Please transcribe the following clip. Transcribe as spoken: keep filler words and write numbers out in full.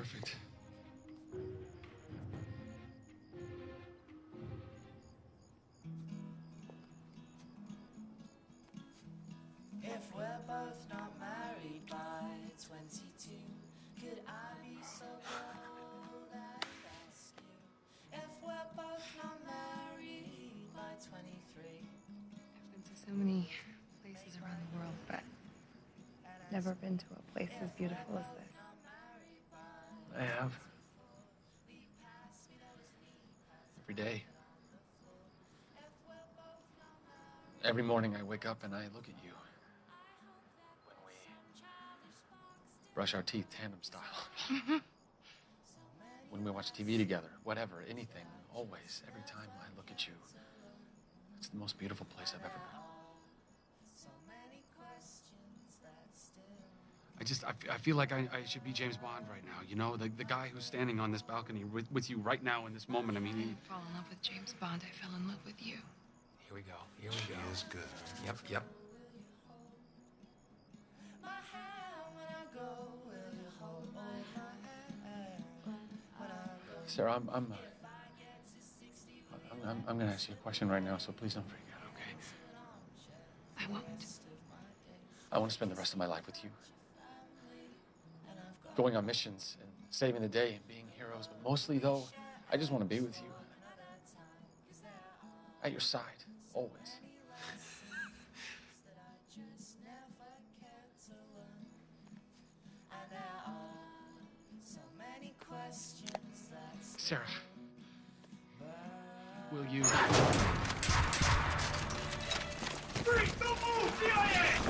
perfect. If we're both not married by twenty-two, could I be so bold and ask you if we're both not married by twenty-three? I've been to so many places around the world, but never been to a place as beautiful as this. I have. Every day. Every morning I wake up and I look at you. When we brush our teeth tandem style. When we watch T V together, whatever, anything, always, every time I look at you, it's the most beautiful place I've ever been. I just, I, I feel like I, I should be James Bond right now, you know? The, the guy who's standing on this balcony with, with you right now in this moment, I mean... I didn't fall in love with James Bond, I fell in love with you. Here we go, here we go. She is good. Yep, yep. Sarah, I'm, I'm, uh, I'm, I'm, I'm gonna ask you a question right now, so please don't freak out, okay? I won't. I want to spend the rest of my life with you. Going on missions and saving the day and being heroes, but mostly, though, I just want to be with you. At your side, always. Sarah, will you... Freeze! Don't move, C I A!